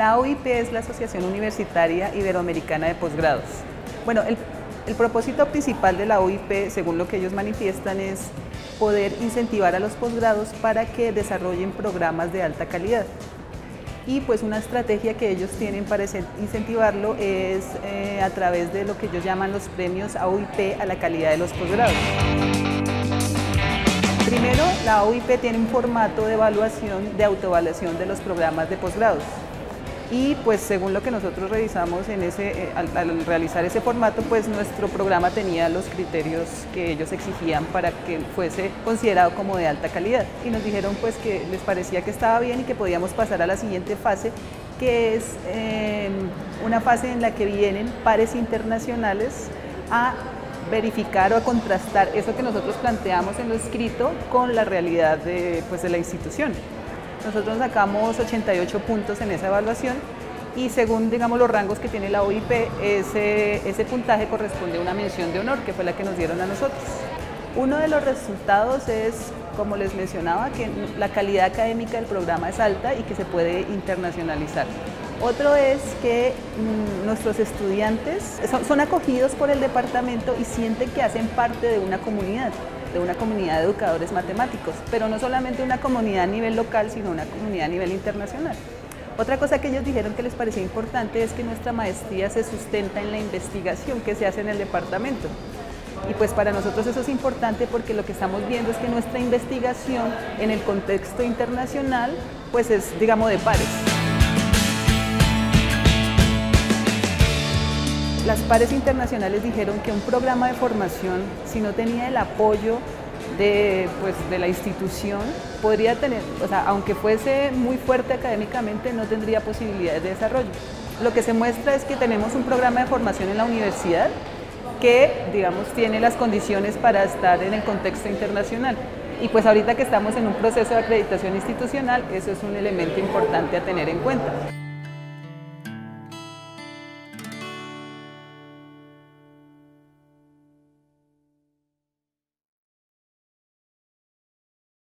La AUIP es la Asociación Universitaria Iberoamericana de Posgrados. Bueno, el propósito principal de la AUIP, según lo que ellos manifiestan, es poder incentivar a los posgrados para que desarrollen programas de alta calidad. Y pues una estrategia que ellos tienen para incentivarlo es a través de lo que ellos llaman los premios AUIP a la calidad de los posgrados. Primero, la AUIP tiene un formato de evaluación, de autoevaluación de los programas de posgrados. Y pues según lo que nosotros revisamos en al realizar ese formato, pues nuestro programa tenía los criterios que ellos exigían para que fuese considerado como de alta calidad. Y nos dijeron pues que les parecía que estaba bien y que podíamos pasar a la siguiente fase, que es una fase en la que vienen pares internacionales a verificar o a contrastar eso que nosotros planteamos en lo escrito con la realidad de la institución. Nosotros sacamos 88 puntos en esa evaluación y según digamos los rangos que tiene la OIP, ese puntaje corresponde a una mención de honor, que fue la que nos dieron a nosotros. Uno de los resultados es, como les mencionaba, que la calidad académica del programa es alta y que se puede internacionalizar. Otro es que nuestros estudiantes son acogidos por el departamento y sienten que hacen parte de una comunidad, de educadores matemáticos, pero no solamente una comunidad a nivel local, sino una comunidad a nivel internacional. Otra cosa que ellos dijeron que les parecía importante es que nuestra maestría se sustenta en la investigación que se hace en el departamento. Y pues para nosotros eso es importante porque lo que estamos viendo es que nuestra investigación en el contexto internacional pues es, digamos, de pares. Las pares internacionales dijeron que un programa de formación, si no tenía el apoyo de la institución, podría tener, o sea, aunque fuese muy fuerte académicamente, no tendría posibilidades de desarrollo. Lo que se muestra es que tenemos un programa de formación en la universidad que, digamos, tiene las condiciones para estar en el contexto internacional. Y pues ahorita que estamos en un proceso de acreditación institucional, eso es un elemento importante a tener en cuenta.